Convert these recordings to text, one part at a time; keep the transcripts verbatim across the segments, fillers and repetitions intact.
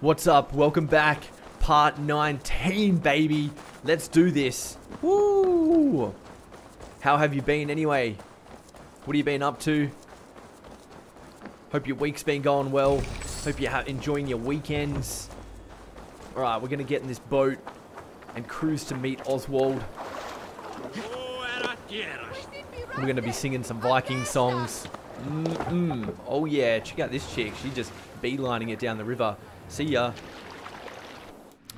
What's up? Welcome back. Part nineteen, baby. Let's do this. Woo! How have you been anyway? What have you been up to? Hope your week's been going well. Hope you're enjoying your weekends. Alright, we're going to get in this boat and cruise to meet Oswald. We're going to be singing some Viking songs. Mm-mm. Oh yeah, check out this chick. She's just beelining it down the river. See ya.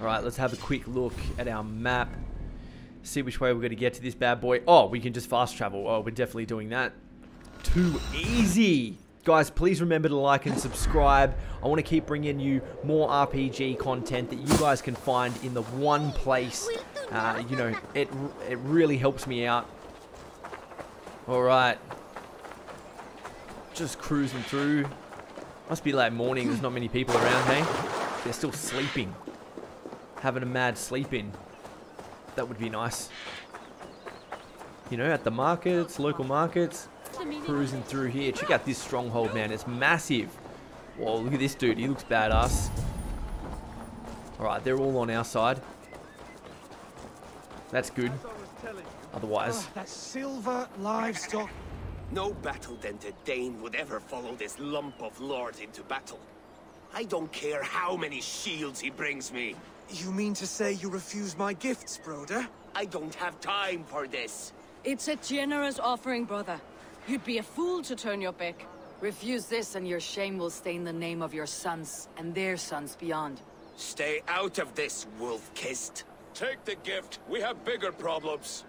Alright, let's have a quick look at our map. See which way we're going to get to this bad boy. Oh, we can just fast travel. Oh, we're definitely doing that. Too easy. Guys, please remember to like and subscribe. I want to keep bringing you more R P G content that you guys can find in the one place. Uh, you know, it, it really helps me out. Alright. Just cruising through. Must be late morning. There's not many people around, hey? They're still sleeping. Having a mad sleep in. That would be nice. You know, at the markets, local markets. Cruising through here. Check out this stronghold, man. It's massive. Whoa, look at this dude. He looks badass. Alright, they're all on our side. That's good. Otherwise. That silver livestock. No battle-dented Dane would ever follow this lump of lord into battle. I don't care how many shields he brings me. You mean to say you refuse my gifts, Broder? I don't have time for this. It's a generous offering, brother. You'd be a fool to turn your back. Refuse this and your shame will stain the name of your sons and their sons beyond. Stay out of this, wolf-kissed. Take the gift. We have bigger problems.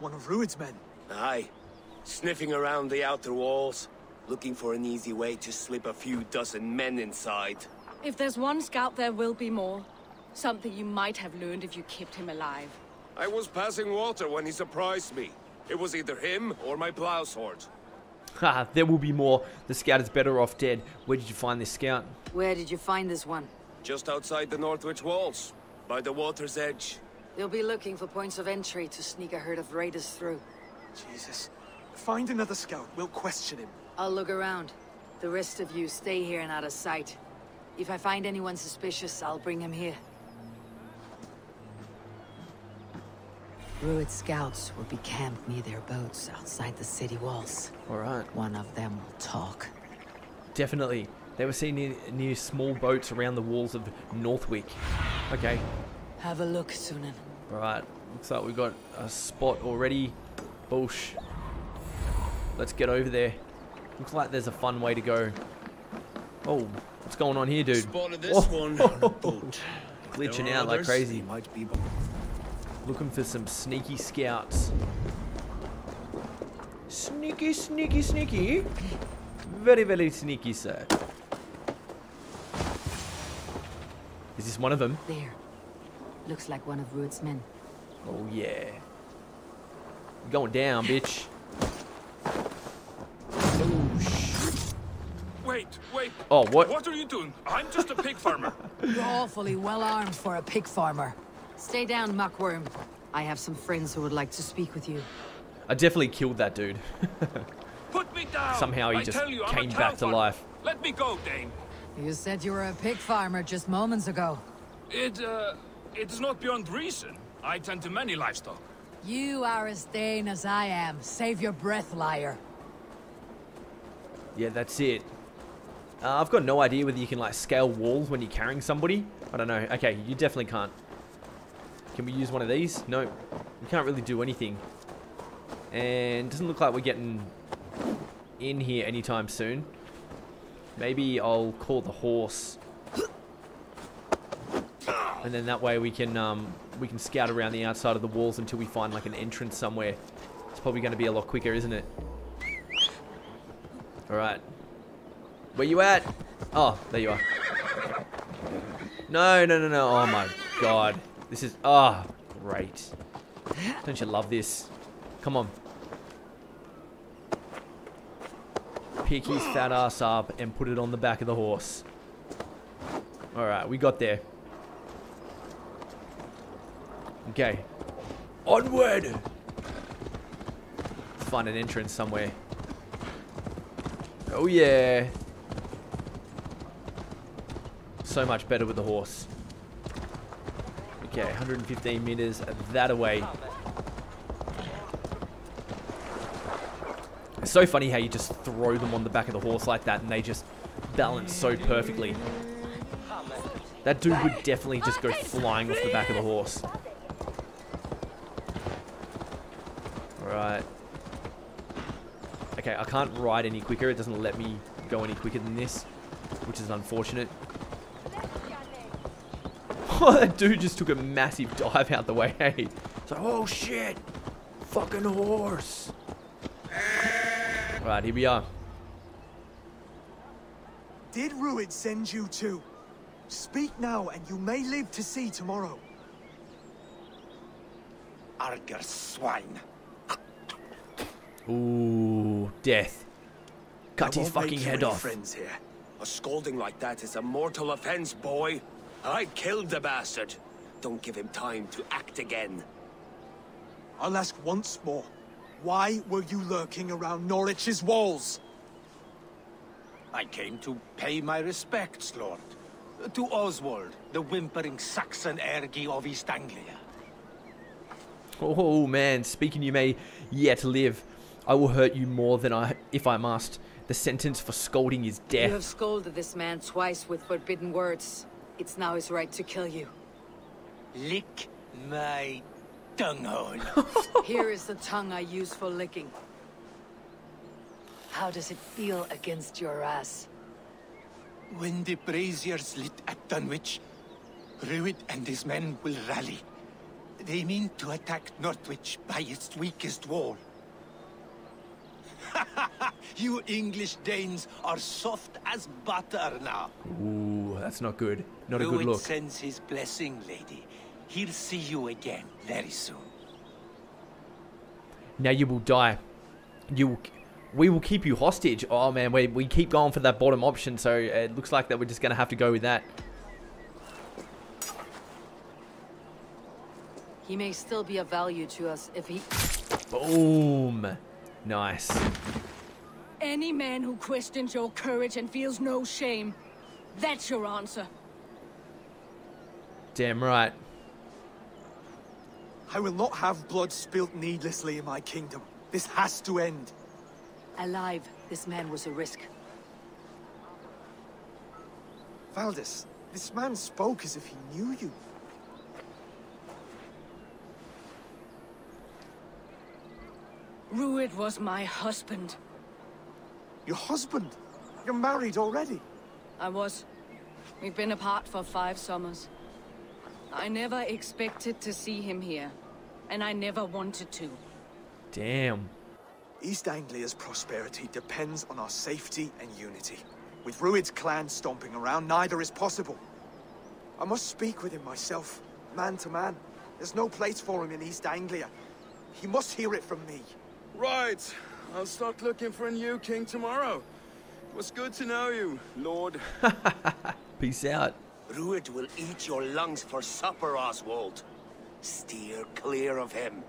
One of Rued's men? Aye. Sniffing around the outer walls, looking for an easy way to slip a few dozen men inside. If there's one scout, there will be more. Something you might have learned if you kept him alive. I was passing water when he surprised me. It was either him or my plow sword. Haha, there will be more. The scout is better off dead. Where did you find this scout? Where did you find this one? Just outside the Northwich walls, by the water's edge. They'll be looking for points of entry to sneak a herd of raiders through. Jesus. Find another scout. We'll question him. I'll look around. The rest of you stay here and out of sight. If I find anyone suspicious, I'll bring him here. Rued scouts will be camped near their boats outside the city walls. Alright. One of them will talk. Definitely. They were seen near, near small boats around the walls of Northwich. Okay. Have a look, Sunan. Alright. Looks like we've got a spot already. Bullsh. Let's get over there. Looks like there's a fun way to go. Oh, what's going on here, dude? Spotted this one on a boat. Glitching out like crazy. Might be... Looking for some sneaky scouts. Sneaky, sneaky, sneaky. Very, very sneaky, sir. Is this one of them? There. Looks like one of Rued's men. Oh, yeah. Going down, bitch. Oh, shit. Wait, wait. Oh, what? What are you doing? I'm just a pig farmer. You're awfully well armed for a pig farmer. Stay down, muckworm. I have some friends who would like to speak with you. I definitely killed that dude. Put me down. Somehow he I just you, came back to farmer. Life. Let me go, Dane. You said you were a pig farmer just moments ago. It, uh, it's not beyond reason. I tend to many livestock. You are as Dane as I am. Save your breath, liar. Yeah, that's it. Uh, I've got no idea whether you can, like, scale walls when you're carrying somebody. I don't know. Okay, you definitely can't. Can we use one of these? No. We can't really do anything. And it doesn't look like we're getting in here anytime soon. Maybe I'll call the horse. And then that way we can um, we can scout around the outside of the walls until we find like an entrance somewhere. It's probably going to be a lot quicker, isn't it? Alright. Where you at? Oh, there you are. No, no, no, no. Oh my god. This is... Ah, oh, great. Don't you love this? Come on. Pick his fat ass up and put it on the back of the horse. Alright, we got there. Okay. Onward! find an entrance somewhere. Oh yeah. So much better with the horse. Okay, one hundred fifteen meters that away. It's so funny how you just throw them on the back of the horse like that and they just balance so perfectly. That dude would definitely just go flying off the back of the horse. Alright. Okay, I can't ride any quicker. It doesn't let me go any quicker than this, which is unfortunate. Oh, that dude just took a massive dive out the way. Hey, it's like, oh shit, fucking horse. Alright, here we are. Did Rued send you to? Speak now and you may live to see tomorrow. Arger swine. Ooh, death. Cut his fucking head off. Friends here. A scolding like that is a mortal offense, boy. I killed the bastard. Don't give him time to act again. I'll ask once more. Why were you lurking around Norwich's walls? I came to pay my respects, Lord. To Oswald, the whimpering Saxon ergi of East Anglia. Oh man, speaking you may yet live. I will hurt you more than I, if I must. The sentence for scolding is death. You have scolded this man twice with forbidden words. It's now his right to kill you. Lick my dung hole. Here is the tongue I use for licking. How does it feel against your ass? When the braziers lit at Dunwich, Rued and his men will rally. They mean to attack Northwich by its weakest wall. You English Danes are soft as butter now. Ooh, that's not good. Not Rued a good look. Rued sends his blessing, lady. He'll see you again very soon. Now you will die. You... We will keep you hostage. Oh man, we, we keep going for that bottom option, so it looks like that we're just going to have to go with that. He may still be of value to us if he... Boom. Nice. Any man who questions your courage and feels no shame, that's your answer. Damn right. I will not have blood spilt needlessly in my kingdom. This has to end. Alive, this man was a risk. Valdis, this man spoke as if he knew you. Rued was my husband. Your husband? You're married already? I was. We've been apart for five summers. I never expected to see him here, and I never wanted to. Damn. East Anglia's prosperity depends on our safety and unity. With Rued's clan stomping around, neither is possible. I must speak with him myself, man to man. There's no place for him in East Anglia. He must hear it from me. Right. I'll start looking for a new king tomorrow. It was good to know you, Lord. Peace out. Rued will eat your lungs for supper, Oswald. Steer clear of him.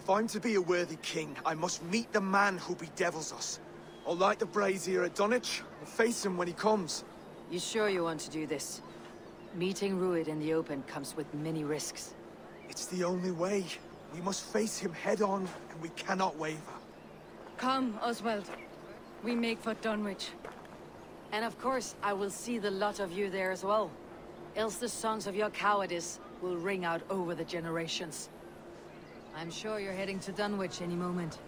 If I'm to be a worthy king, I must meet the man who bedevils us. I'll light the brazier at Dunwich and face him when he comes. You sure you want to do this? Meeting Rued in the open comes with many risks. It's the only way. We must face him head on, and we cannot waver. Come, Oswald. We make for Dunwich. And of course, I will see the lot of you there as well. Else the songs of your cowardice will ring out over the generations. I'm sure you're heading to Dunwich any moment.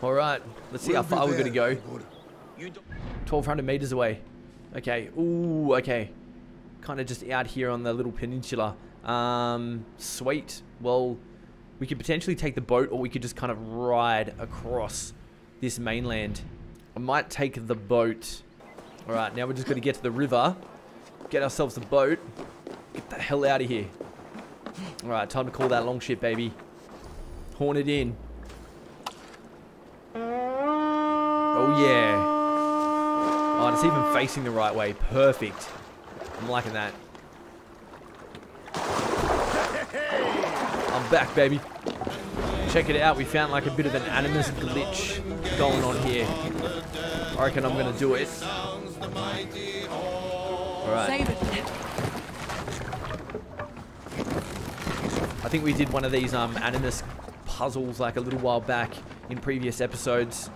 All right, let's see we'll how far we're gonna go. twelve hundred meters away. Okay. Ooh, okay. Kind of just out here on the little peninsula. Um, sweet. Well, we could potentially take the boat, or we could just kind of ride across this mainland. I might take the boat. All right, now we're just gonna get to the river, get ourselves a boat, get the hell out of here. Alright, time to call that long ship, baby. Horn it in. Oh, yeah. Oh, it's even facing the right way. Perfect. I'm liking that. I'm back, baby. Check it out. We found like a bit of an animus glitch going on here. I reckon I'm going to do it. Alright. I think we did one of these um, animus puzzles like a little while back in previous episodes.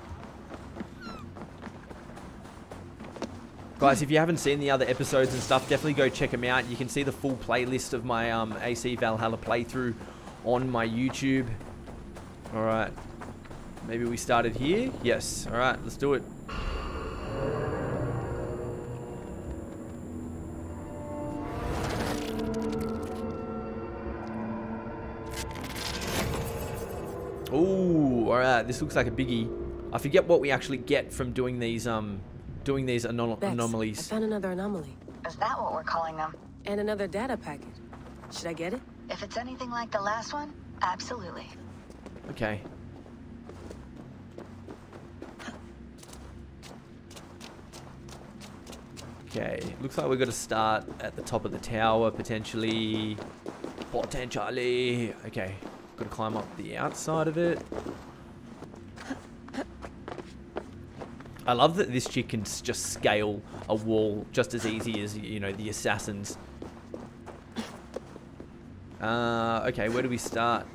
Guys, if you haven't seen the other episodes and stuff, definitely go check them out. You can see the full playlist of my um, A C Valhalla playthrough on my YouTube. Alright. Maybe we started here? Yes. Alright, let's do it. Ooh, alright. This looks like a biggie. I forget what we actually get from doing these, um... doing these anom Bex, anomalies. I found another anomaly. Is that what we're calling them? And another data packet. Should I get it? If it's anything like the last one, absolutely. Okay. Okay, looks like we're going to start at the top of the tower, potentially. Potentially. Okay, got to climb up the outside of it. I love that this chick can just scale a wall just as easy as, you know, the assassins. Uh, okay, where do we start?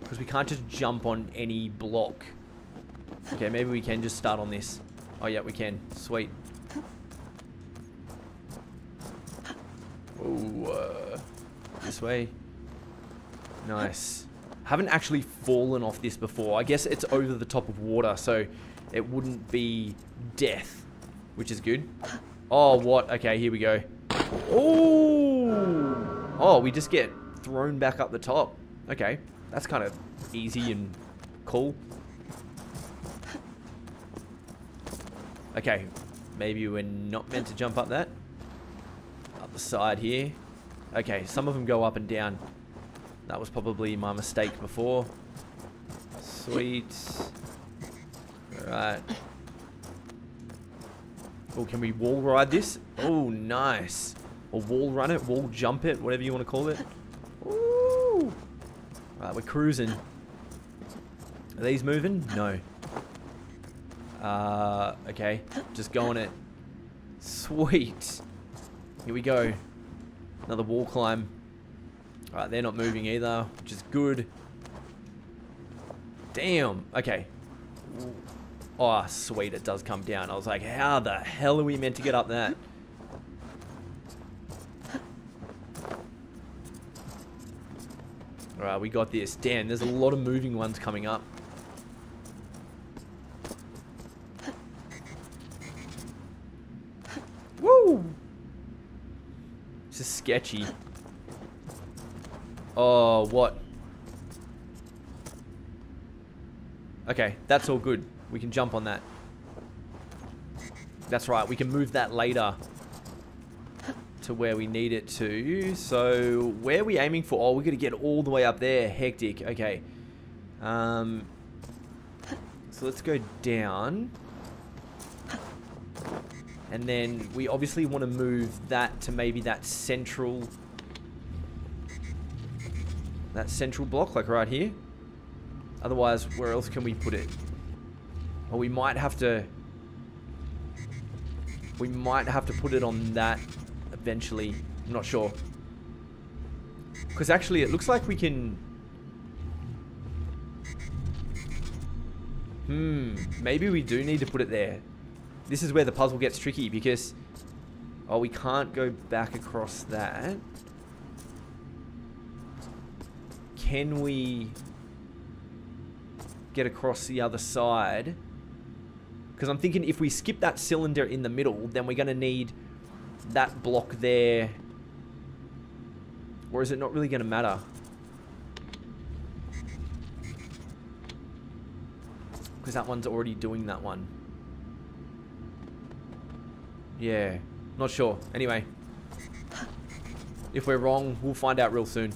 Because we can't just jump on any block. Okay, maybe we can just start on this. Oh, yeah, we can. Sweet. Ooh, uh, this way. Nice. Haven't actually fallen off this before. I guess it's over the top of water, so it wouldn't be death, which is good. Oh, what? Okay, here we go. Oh! Oh, we just get thrown back up the top. Okay, that's kind of easy and cool. Okay, maybe we're not meant to jump up that. Up the side here. Okay, some of them go up and down. That was probably my mistake before. Sweet. Right. Oh, can we wall ride this? Oh, nice. Or wall run it, wall jump it, whatever you want to call it. Ooh. Right, we're cruising. Are these moving? No. Uh, okay. Just go on it. Sweet. Here we go. Another wall climb. Alright, they're not moving either, which is good. Damn. Okay. Oh, sweet, it does come down. I was like, how the hell are we meant to get up that? Alright, we got this. Damn, there's a lot of moving ones coming up. Woo! This is sketchy. Oh, what? Okay, that's all good. We can jump on that. That's right, we can move that later to where we need it to. So, where are we aiming for? Oh, we're going to get all the way up there. Hectic. Okay. Um, so, let's go down. And then, we obviously want to move that to maybe that central... That central block, like right here. Otherwise, where else can we put it? Well, we might have to... We might have to put it on that eventually. I'm not sure. Because actually, it looks like we can... Hmm. Maybe we do need to put it there. This is where the puzzle gets tricky because... Oh, we can't go back across that. Can we... get across the other side? Because I'm thinking if we skip that cylinder in the middle, then we're going to need that block there. Or is it not really going to matter? Because that one's already doing that one. Yeah. Not sure. Anyway. If we're wrong, we'll find out real soon.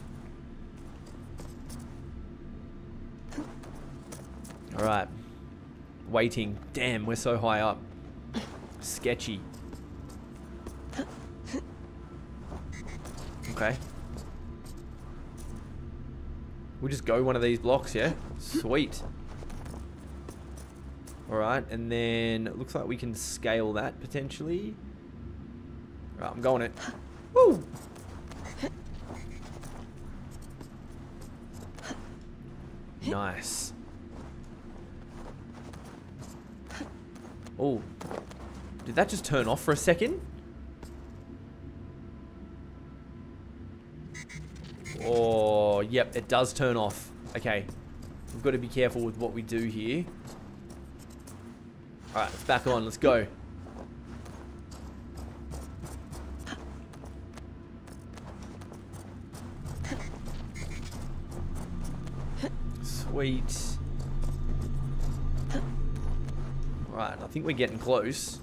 Alright. Waiting. Damn, we're so high up. Sketchy. Okay. We'll just go one of these blocks, yeah? Sweet. Alright, and then it looks like we can scale that potentially. Right, I'm going it. Woo! Nice. Oh. Did that just turn off for a second? Oh, yep, it does turn off. Okay. We've got to be careful with what we do here. Alright, it's back on. Let's go. Sweet. Alright, I think we're getting close.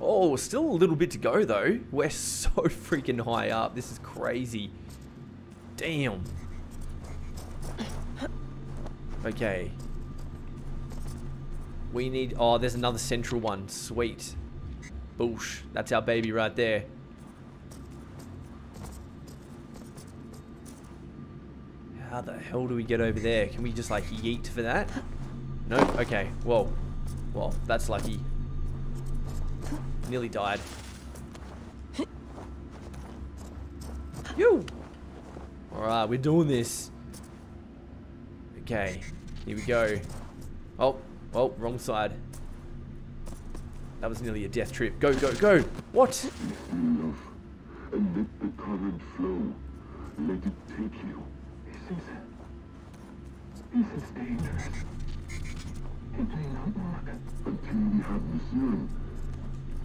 Oh, still a little bit to go, though. We're so freaking high up. This is crazy. Damn. Okay. We need... Oh, there's another central one. Sweet. Boosh. That's our baby right there. How the hell do we get over there? Can we just, like, yeet for that? Nope. Okay. Whoa. Well, that's lucky. Nearly died. You. Alright, we're doing this. Okay. Here we go. Oh. Oh, wrong side. That was nearly a death trip. Go, go, go! What? Stand off and let the current flow. Let it take you. This is... This is dangerous. It may not work until we have the serum.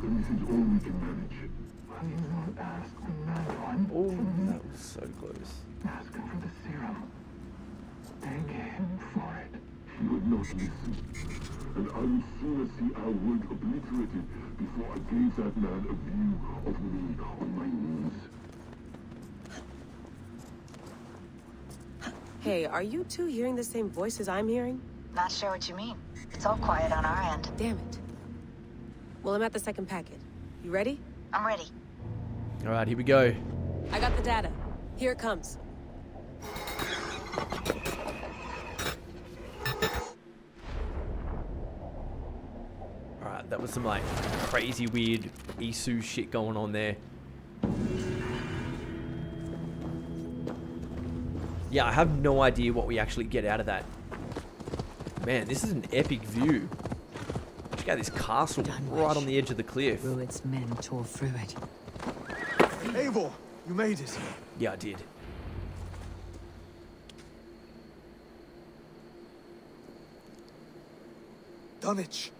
This is all we can manage. Will you not ask the mad one? Oh, that was so close. Ask him for the serum. Thank him for it. He would not listen, and I would sooner see our word obliterated before I gave that man a view of me on my knees. Hey, are you two hearing the same voices I'm hearing? Not sure what you mean. It's all quiet on our end. Damn it. Well, I'm at the second packet. You ready? I'm ready. All right, here we go. I got the data. Here it comes. That was some, like, crazy weird Isu shit going on there. Yeah, I have no idea what we actually get out of that. Man, this is an epic view. Check out this castle Dunwich. Right on the edge of the cliff. Rued's men tore through it. Eivor, you made it. Yeah, I did. Dunwich.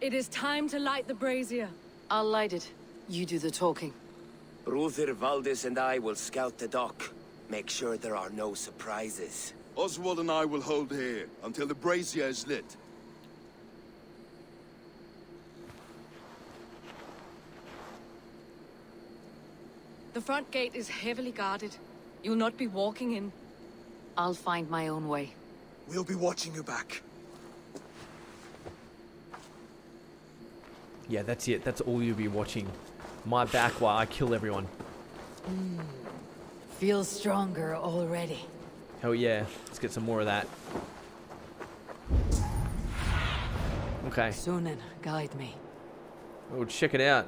It is time to light the brazier. I'll light it. You do the talking. Brother Valdis and I will scout the dock. Make sure there are no surprises. Oswald and I will hold here until the brazier is lit. The front gate is heavily guarded. You'll not be walking in. I'll find my own way. We'll be watching you back. Yeah, that's it. That's all you'll be watching. My back while I kill everyone. Mm. Feel stronger already. Hell yeah. Let's get some more of that. Okay. Sunan, guide me. Well, check it out.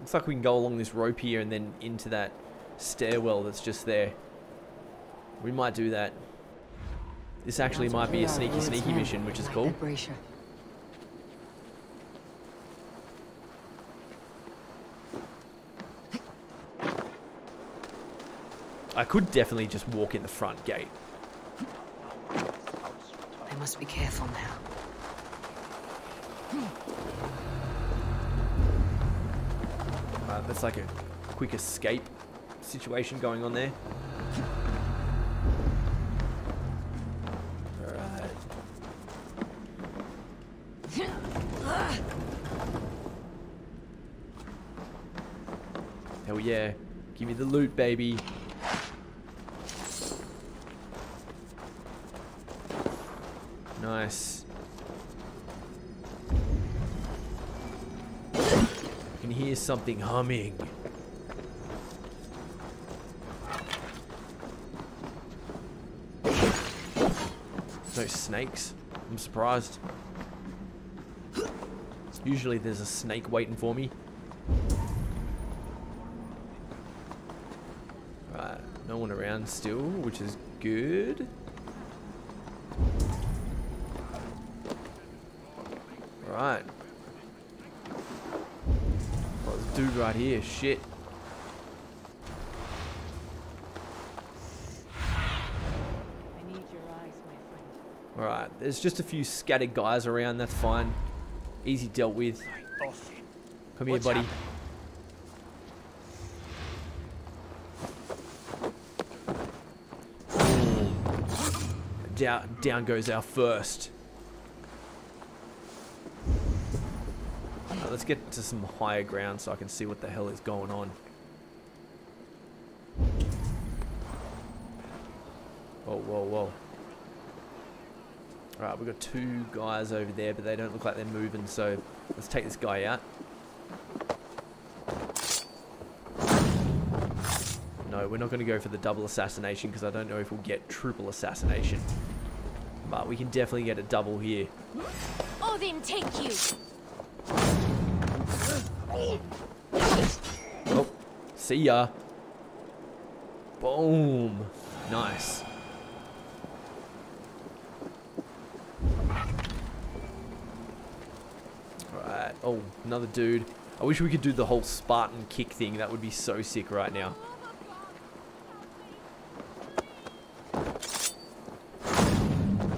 Looks like we can go along this rope here and then into that stairwell that's just there. We might do that. This actually might be a sneaky, sneaky mission, which is cool. I could definitely just walk in the front gate. I must be careful now. Uh, that's like a quick escape situation going on there. Alright. Hell yeah. Give me the loot, baby. Nice. can hear something humming. No snakes. I'm surprised. Usually there's a snake waiting for me. Right, no one around still, which is good. Alright. Got this dude right here, shit. Alright, there's just a few scattered guys around, that's fine. Easy dealt with. Come here, buddy. Down, down goes our first. Right, let's get to some higher ground so I can see what the hell is going on. Whoa, whoa, whoa. Alright, we've got two guys over there, but they don't look like they're moving, so let's take this guy out. No, we're not going to go for the double assassination because I don't know if we'll get triple assassination. But we can definitely get a double here. Odin, take you! Oh, see ya! Boom! Nice. Alright, oh, another dude. I wish we could do the whole Spartan kick thing, that would be so sick right now.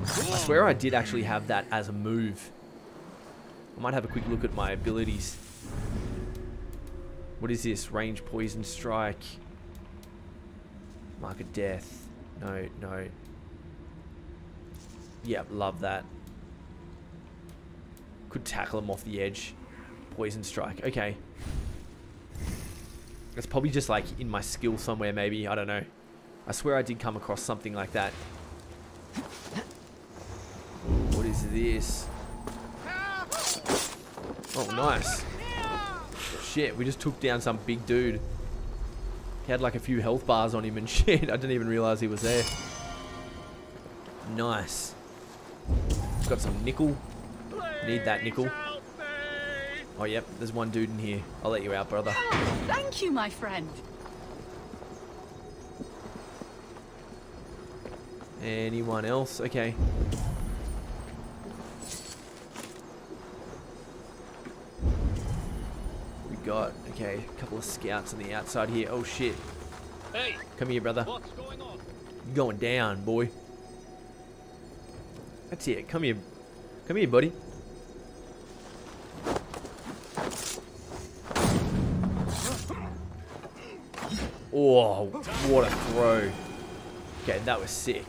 I swear I did actually have that as a move. I might have a quick look at my abilities. What is this? Range, poison, strike. Mark of death. No, no. Yep, love that. Could tackle him off the edge. Poison strike. Okay. It's probably just like in my skill somewhere maybe. I don't know. I swear I did come across something like that. What is this? Oh, nice. Shit, we just took down some big dude. He had like a few health bars on him and shit. I didn't even realize he was there. Nice. Got some nickel. Need that nickel. Oh, yep. There's one dude in here. I'll let you out, brother. Oh, thank you, my friend. Anyone else? Okay. We got, okay, a couple of scouts on the outside here. Oh, shit. Hey, come here, brother. What's going on? You're going down, boy. That's it. Come here. Come here, buddy. Oh, what a throw. Okay, that was sick.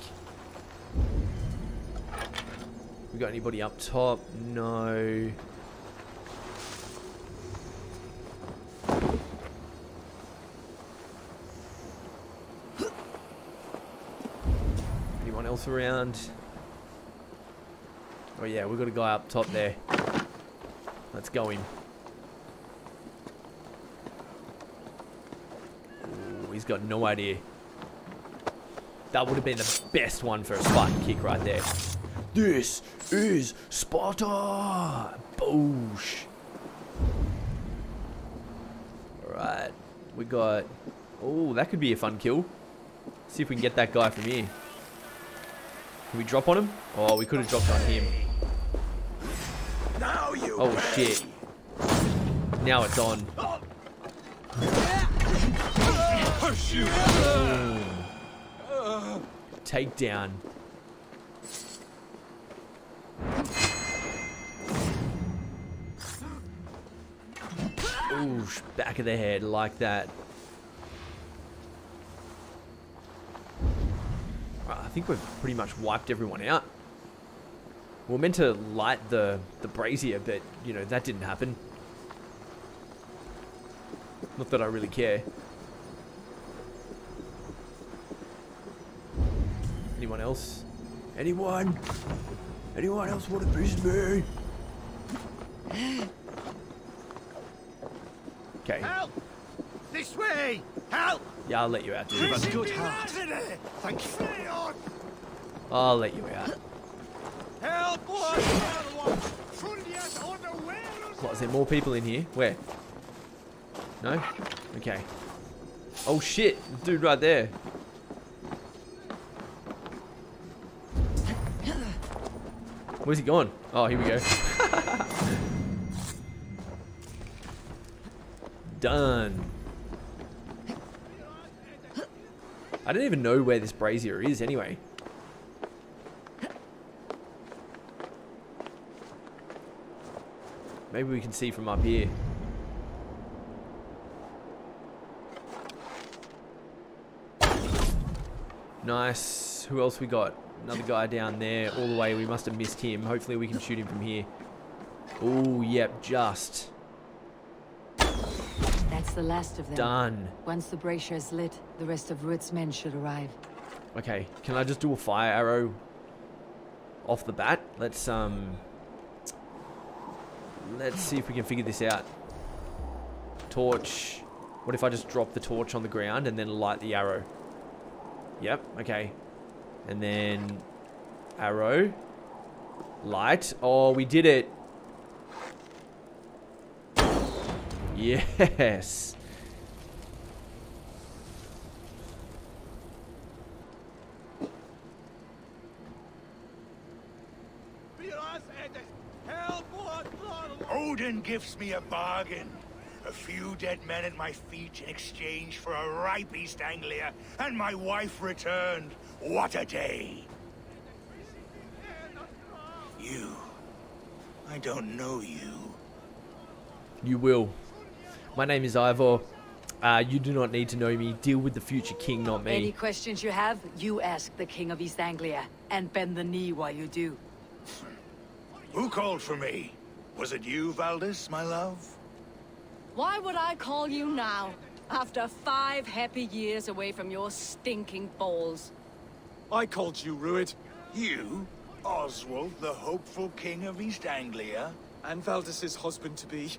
We got anybody up top? No. Anyone else around? Oh yeah, we've got a guy up top there. Let's go in. He's got no idea. That would have been the best one for a Spartan kick right there. This is Sparta! Boosh! Alright. We got... Oh, that could be a fun kill. See if we can get that guy from here. Can we drop on him? Oh, we could have dropped on him. Now you oh, shit. Now it's on. Oh. Take down. Ooh, back of the head like that. Right, I think we've pretty much wiped everyone out. We're meant to light the the brazier, but you know that didn't happen. Not that I really care. Anyone else? Anyone? Anyone else want a piece of me? Okay. Help! This way! Help! Yeah, I'll let you out. Dude. That's good heart. Thank you. I'll let you out. Help! What, is there more people in here? Where? No? Okay. Oh shit! Dude right there. Where's he gone? Oh, here we go. Done. I don't even know where this brazier is anyway. Maybe we can see from up here. Nice. Who else we got? Another guy down there all the way. We must have missed him. Hopefully we can shoot him from here. Oh, yep, just. That's the last of them. Done. Once the brazier is lit, the rest of Rued's men should arrive. Okay, can I just do a fire arrow off the bat? Let's um let's see if we can figure this out. Torch. What if I just drop the torch on the ground and then light the arrow? Yep, okay. And then arrow. Light. Oh, we did it. Yes. Odin gives me a bargain. A few dead men at my feet in exchange for a ripe East Anglia, and my wife returned. What a day. You. I don't know you. You will. My name is Eivor. Uh, you do not need to know me. Deal with the future king, not me. Any questions you have, you ask the king of East Anglia, and bend the knee while you do. Who called for me? Was it you, Valdis, my love? Why would I call you now, after five happy years away from your stinking balls? I called you, Rued. You, Oswald, the hopeful king of East Anglia, and Valdis's husband-to-be.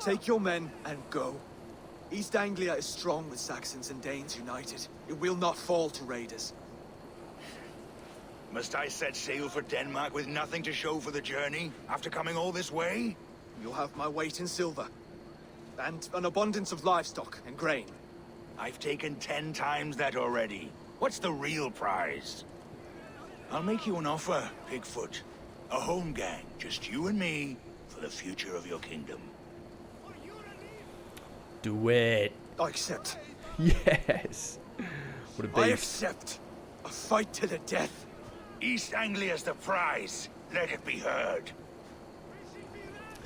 Take your men and go. East Anglia is strong with Saxons and Danes united. It will not fall to raiders. Must I set sail for Denmark with nothing to show for the journey, after coming all this way? You'll have my weight in silver, and an abundance of livestock and grain. I've taken ten times that already. What's the real prize? I'll make you an offer, Pigfoot. A home gang, just you and me, for the future of your kingdom. Do it. I accept. Yes. What a beast. I accept. A fight to the death. East Anglia's the prize. Let it be heard.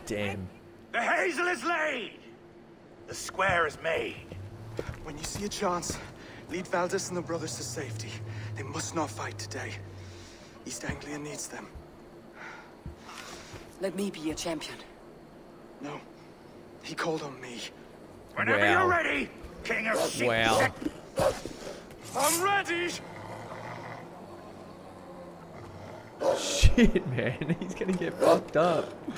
Damn. The hazel is laid. The square is made. When you see a chance, lead Valdis and the brothers to safety. They must not fight today. East Anglia needs them. Let me be your champion. No. He called on me. Whenever wow. you're ready, king of shit. Wow. I'm ready! Shit, man. He's gonna get fucked up. Oh.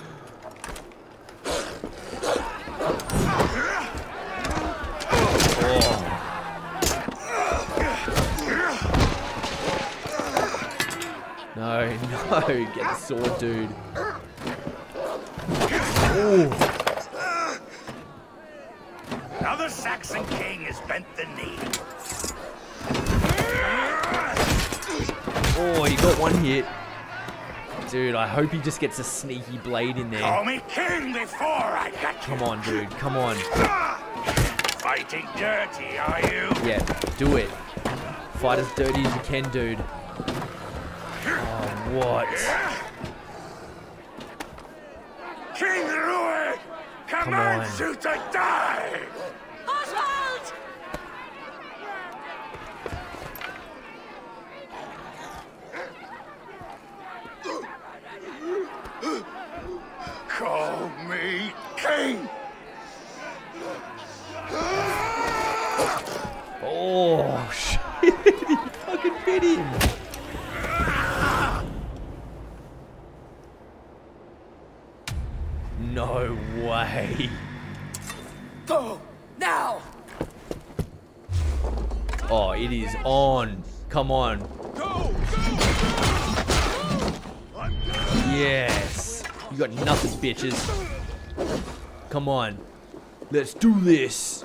No, no. Get the sword, dude. Ooh. Another Saxon king has bent the knee. Oh, he got one hit. Dude, I hope he just gets a sneaky blade in there. Call me king before I got you. Come on, dude. Come on. Fighting dirty, are you? Yeah, do it. Fight as dirty as you can, dude. Oh, what? King Rued! Commands you to die! Oswald! Call me king! Oh, shit! He fucking hit him! No way. Oh, it is on. Come on. Go, go, go. Yes. You got nothing, bitches. Come on. Let's do this.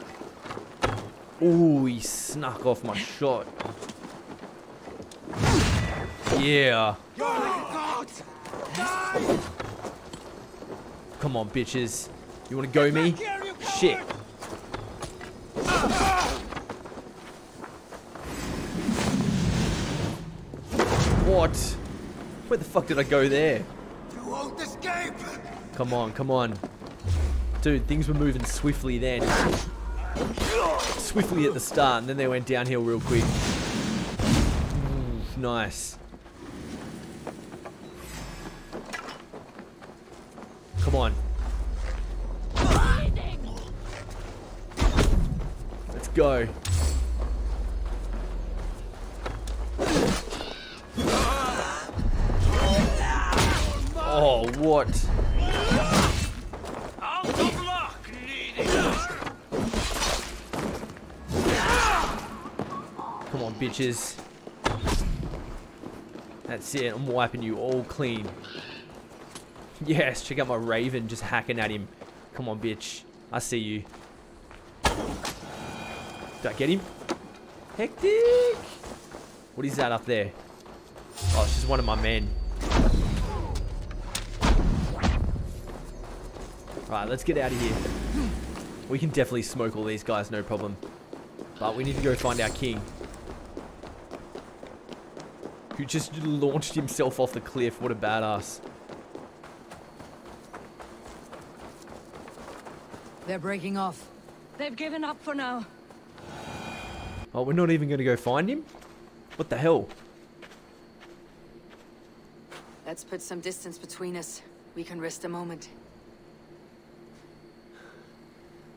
Oh, he snuck off my shot. Yeah. Come on, bitches. You want to go me? Shit. What? Where the fuck did I go there? You won't escape. Come on, come on. Dude, things were moving swiftly then. Swiftly at the start, and then they went downhill real quick. Mm, nice. Come on. Let's go. Oh, what? Come on, bitches. That's it. I'm wiping you all clean. Yes, check out my raven just hacking at him. Come on, bitch. I see you. Did I get him? Hectic! What is that up there? Oh, it's just one of my men. Alright, let's get out of here. We can definitely smoke all these guys, no problem. But we need to go find our king, who just launched himself off the cliff. What a badass. They're breaking off. They've given up for now. Oh, we're not even going to go find him? What the hell? Let's put some distance between us. We can rest a moment.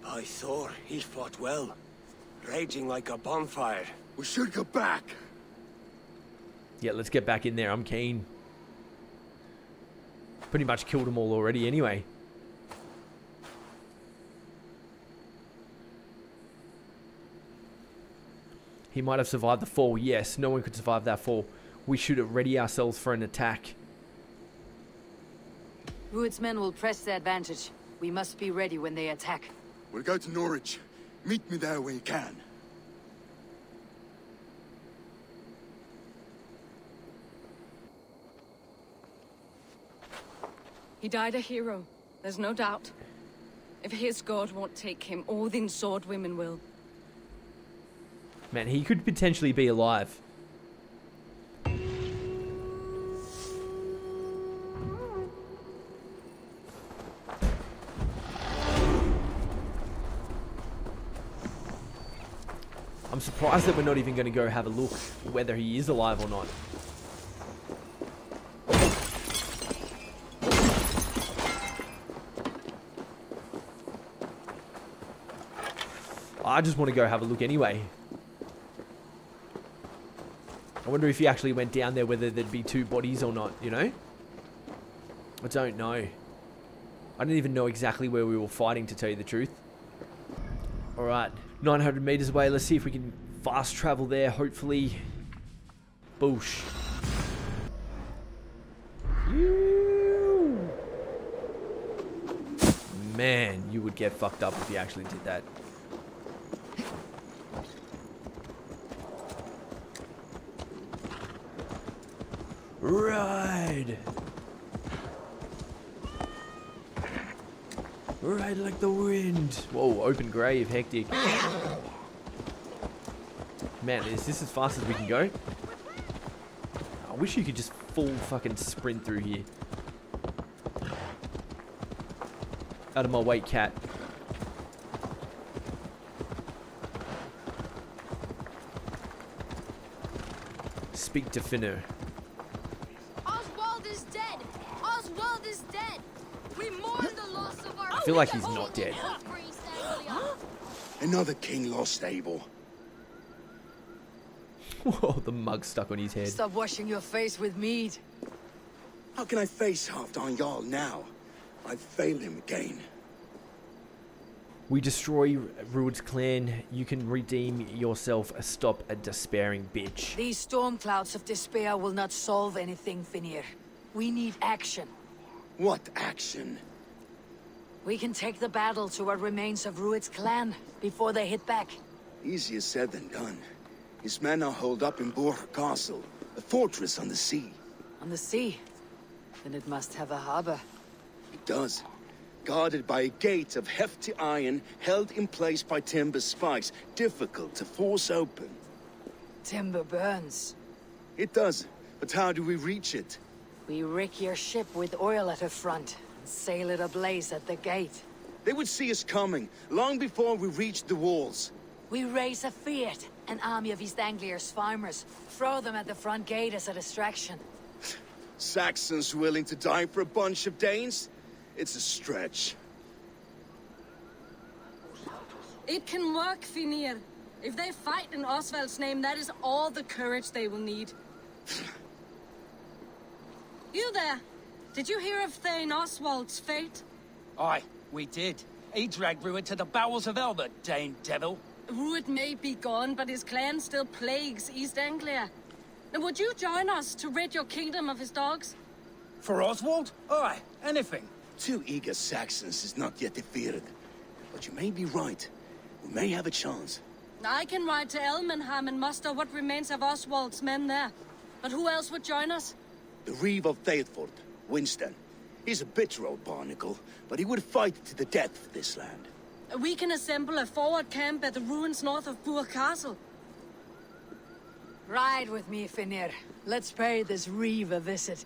By Thor, he fought well, raging like a bonfire. We should go back. Yeah, let's get back in there. I'm keen. Pretty much killed them all already anyway. He might have survived the fall. Yes, no one could survive that fall. We should ready ourselves for an attack. Rued's men will press their advantage. We must be ready when they attack. We'll go to Norwich. Meet me there when you can. He died a hero. There's no doubt. If his god won't take him, Odin's sword women will. Man, he could potentially be alive. I'm surprised that we're not even going to go have a look whether he is alive or not. I just want to go have a look anyway. I wonder if he actually went down there, whether there'd be two bodies or not, you know? I don't know. I don't even know exactly where we were fighting, to tell you the truth. Alright. nine hundred meters away. Let's see if we can fast travel there, hopefully. Boosh. Ew. Man, you would get fucked up if you actually did that. Ride! Ride like the wind. Whoa, open grave, hectic. Man, is this as fast as we can go? I wish you could just full fucking sprint through here. Out of my way, cat. Speak to Finnr. Oswald is dead. Oswald is dead. We mourn the loss of our... I feel like he's not dead. Another king lost Eivor. Whoa, the mug stuck on his head. Stop washing your face with mead. How can I face Halfdan Jarl now? I've failed him again. We destroy Rued's clan. You can redeem yourself. Stop a despairing bitch. These storm clouds of despair will not solve anything, Finnr. We need action. What action? We can take the battle to what remains of Rued's clan before they hit back. Easier said than done. His men are holed up in Burgh Castle, a fortress on the sea. On the sea? Then it must have a harbor. It does. Guarded by a gate of hefty iron, held in place by timber spikes, difficult to force open. Timber burns. It does, but how do we reach it? We rig your ship with oil at her front, and sail it ablaze at the gate. They would see us coming, long before we reached the walls. We raise a fiat, an army of East Anglia's farmers, throw them at the front gate as a distraction. Saxons willing to die for a bunch of Danes? It's a stretch. It can work, Finnr. If they fight in Oswald's name, that is all the courage they will need. You there! Did you hear of Thane Oswald's fate? Aye, we did. He dragged Rued to the bowels of Elmer, Dane devil. Rued may be gone, but his clan still plagues East Anglia. Now would you join us to rid your kingdom of his dogs? For Oswald? Aye, anything. Too eager Saxons is not yet defeated, but you may be right. We may have a chance. I can ride to Elmenheim and muster what remains of Oswald's men there. But who else would join us? The Reeve of Theovard, Winston. He's a bitter old barnacle, but he would fight to the death for this land. We can assemble a forward camp at the ruins north of Burgh Castle. Ride with me, Finnr. Let's pay this Reeve a visit.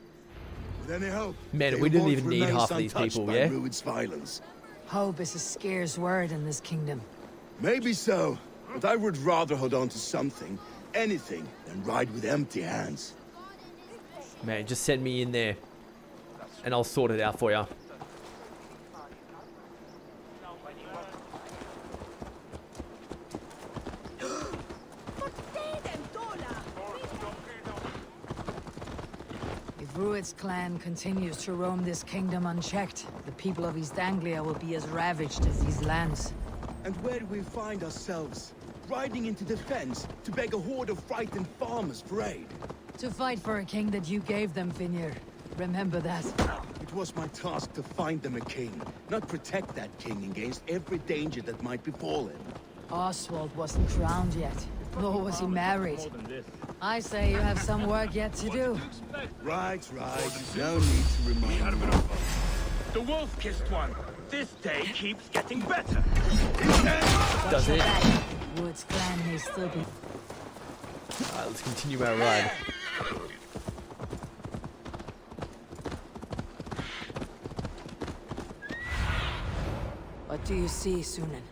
Man, we didn't even need half of these people, yeah? Violence. Hope is a scarce word in this kingdom. Maybe so, but I would rather hold on to something, anything, than ride with empty hands. Man, just send me in there, and I'll sort it out for you. Rued's clan continues to roam this kingdom unchecked. The people of East Anglia will be as ravaged as these lands. And where do we find ourselves? Riding into defense to beg a horde of frightened farmers for aid. To fight for a king that you gave them, Finnr. Remember that. It was my task to find them a king, not protect that king against every danger that might befall him. Oswald wasn't crowned yet, nor was he married. I say you have some work yet to do. Right, right. No need to remind me. The wolf-kissed one. This day keeps getting better. Does it? Wood's clan may still be. Alright, let's continue our ride. What do you see, Sunan?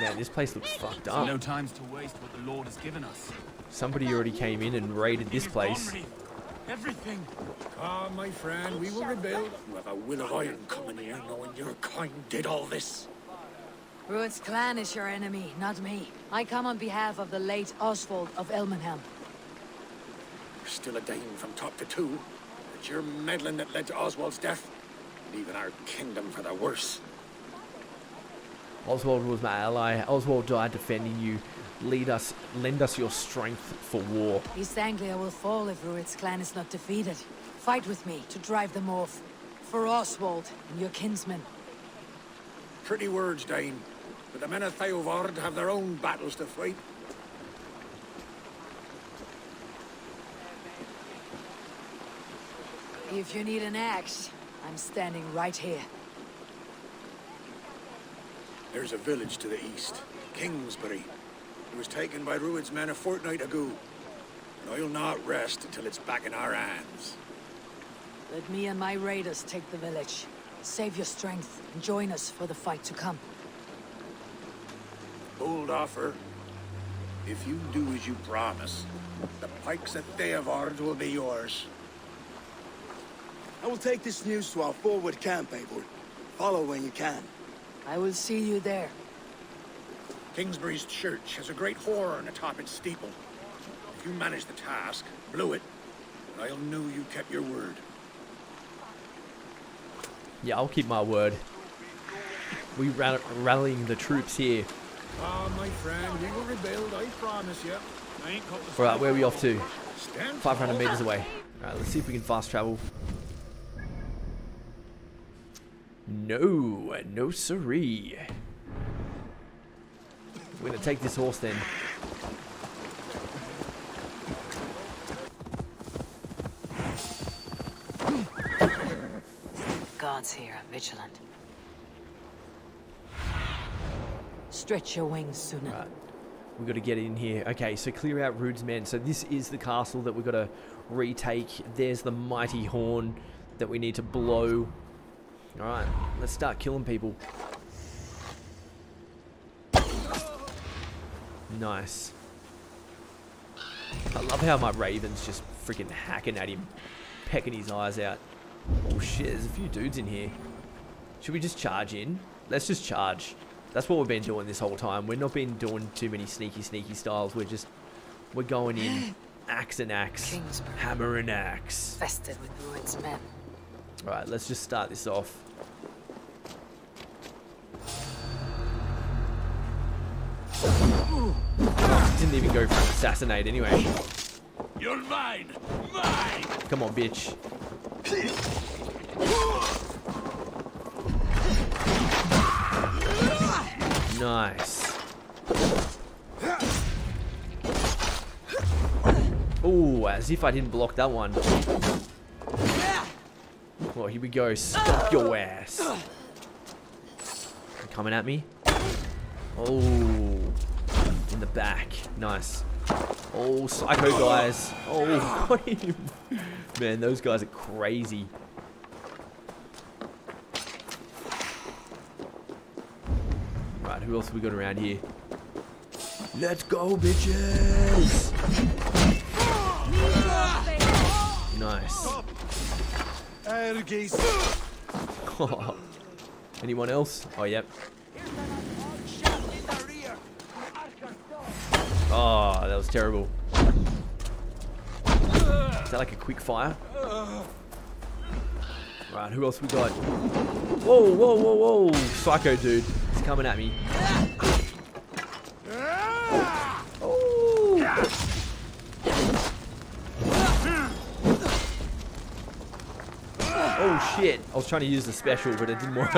Man, this place looks fucked up. No times to waste what the Lord has given us. Somebody already came in and raided this place. Everything. Ah, my friend, we will rebuild. You have a will of iron coming here, knowing your kind did all this. Rued's clan is your enemy, not me. I come on behalf of the late Oswald of Elmenheim. You're still a Dane from top to toe, but your meddling that led to Oswald's death, leaving our kingdom for the worse. Oswald was my ally. Oswald died defending you. Lead us, lend us your strength for war. East Anglia will fall if Rued's clan is not defeated. Fight with me to drive them off. For Oswald and your kinsmen. Pretty words, Dane. But the men of Theovard have their own battles to fight. If you need an axe, I'm standing right here. There's a village to the east, Kingsbury. It was taken by Rued's men a fortnight ago. And I'll not rest until it's back in our hands. Let me and my raiders take the village. Save your strength and join us for the fight to come. Bold offer. If you do as you promise, the pikes at Theovard will be yours. I will take this news to our forward camp, Eivor. Follow when you can. I will see you there. Kingsbury's church has a great horn atop its steeple. If you manage the task, blow it, and I'll know you kept your word. Yeah, I'll keep my word. We ra rallying the troops here. Ah, my friend, you will rebuild, I promise you. I ain't got the Alright, where are we off to? five hundred metres away. Alright, let's see if we can fast travel. No, no siree. We're going to take this horse then. Guards here are vigilant. Stretch your wings sooner. Right. We've got to get in here. Okay, so clear out Rued's men. So this is the castle that we've got to retake. There's the mighty horn that we need to blow. All right, let's start killing people. Nice. I love how my raven's just freaking hacking at him, pecking his eyes out. Oh shit, there's a few dudes in here. Should we just charge in? Let's just charge. That's what we've been doing this whole time. We've not been doing too many sneaky, sneaky styles. We're just, we're going in, axe and axe, Kingsbury. Hammer and axe. Fested with Rued's men. All right, let's just start this off. Didn't even go for an assassinate anyway. You're mine, mine. Come on, bitch. Nice. Ooh, as if I didn't block that one. Oh, here we go. Stop your ass. They're coming at me. Oh, in the back. Nice. Oh, psycho guys. Oh, got him. Man, those guys are crazy. Right, who else have we got around here? Let's go, bitches! Nice. Anyone else? Oh, yep. Oh, that was terrible. Is that like a quick fire? Right, who else we got? Whoa, whoa, whoa, whoa! Psycho dude, he's coming at me. Oh. Oh shit! I was trying to use the special, but it didn't work.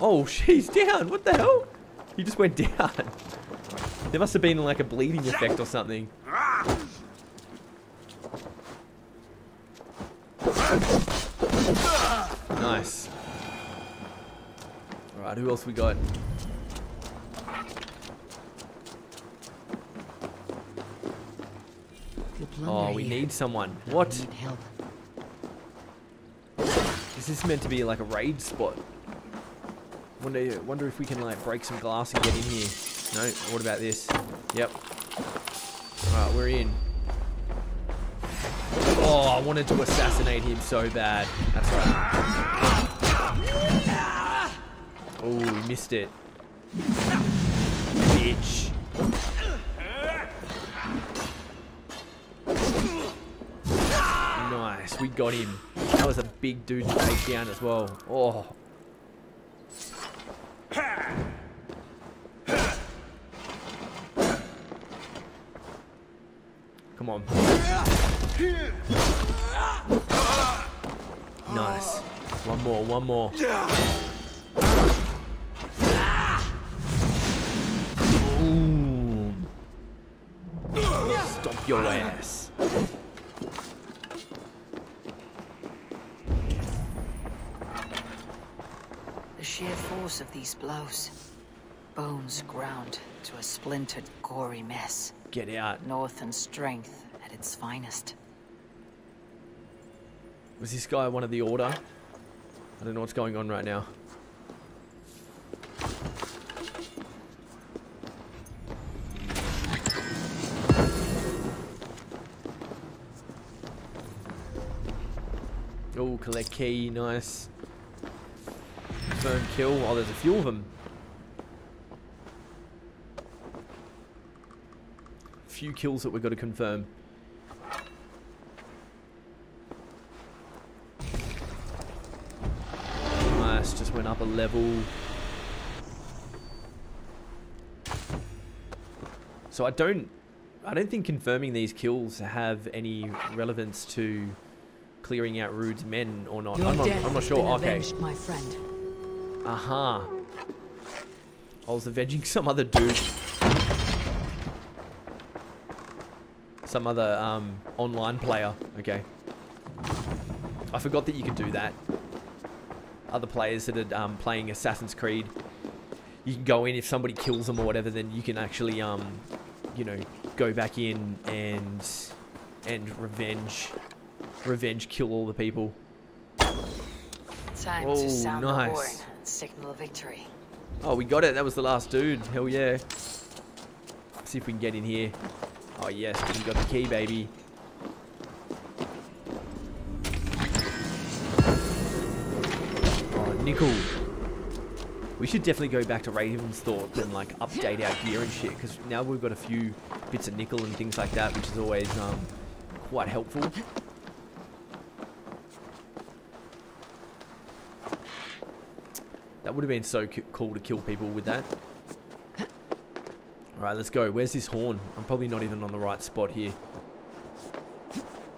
Oh, she's down. What the hell? He just went down. There must have been like a bleeding effect or something. Nice. Alright, who else we got? Oh, we need someone. What? Is this meant to be like a raid spot? Wonder, wonder if we can like break some glass and get in here. No? What about this? Yep. Alright, we're in. Oh, I wanted to assassinate him so bad. That's right. Oh, we missed it. Bitch. Nice, we got him. That was a big dude to take down as well. Oh. Come on. Nice. One more, one more. Ooh. Stomp your ass. The sheer force of these blows. Bones ground to a splintered, gory mess. Get out. Northern strength at its finest. Was this guy one of the order? I don't know what's going on right now. Oh, collect key, nice. Confirm kill. Oh, there's a few of them. Few kills that we've got to confirm. to another level. So I don't, I don't think confirming these kills have any relevance to clearing out Rued's men or not. I'm not, I'm not sure. Okay. My friend. Aha. Uh-huh. I was avenging some other dude. Some other um, online player. Okay. I forgot that you could do that. Other players that are um, playing Assassin's Creed, you can go in, if somebody kills them or whatever, then you can actually, um, you know, go back in and and revenge, revenge kill all the people. Time oh, to sound nice. The horn and signal victory. Oh, we got it. That was the last dude. Hell yeah. Let's see if we can get in here. Oh, yes. We got the key, baby. Oh, nickel. We should definitely go back to Ravensthorpe and, like, update our gear and shit, because now we've got a few bits of nickel and things like that, which is always um, quite helpful. That would have been so cool to kill people with that. Alright, let's go. Where's this horn? I'm probably not even on the right spot here.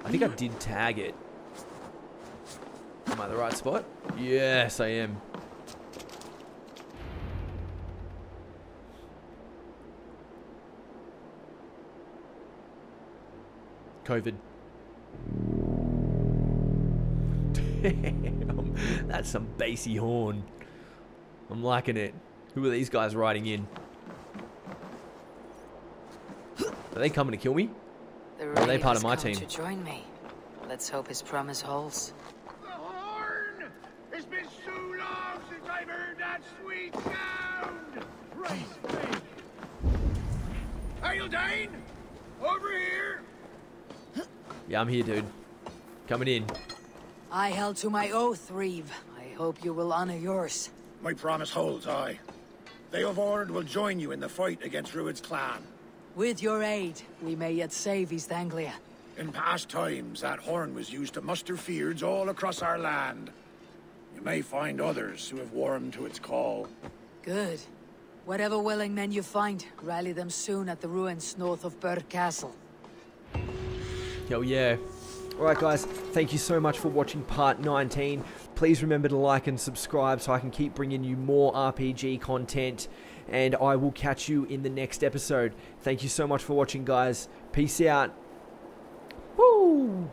I think I did tag it. Am I at the right spot? Yes, I am. COVID. Damn, that's some bassy horn. I'm liking it. Who are these guys riding in? Are they coming to kill me? Or are they part of my team? To join me. Let's hope his promise holds. The horn! It's been so long since I've heard that sweet sound! Praise me! Are you Dane? Over here! Yeah, I'm here, dude. Coming in. I held to my oath, Reeve. I hope you will honor yours. My promise holds, aye. Theovard will join you in the fight against Rued's clan. With your aid, we may yet save East Anglia. In past times, that horn was used to muster feards all across our land. You may find others who have warmed to its call. Good. Whatever willing men you find, rally them soon at the ruins north of Burgh Castle. Hell yeah. Alright guys, thank you so much for watching part nineteen. Please remember to like and subscribe so I can keep bringing you more R P G content. And I will catch you in the next episode. Thank you so much for watching, guys. Peace out. Woo!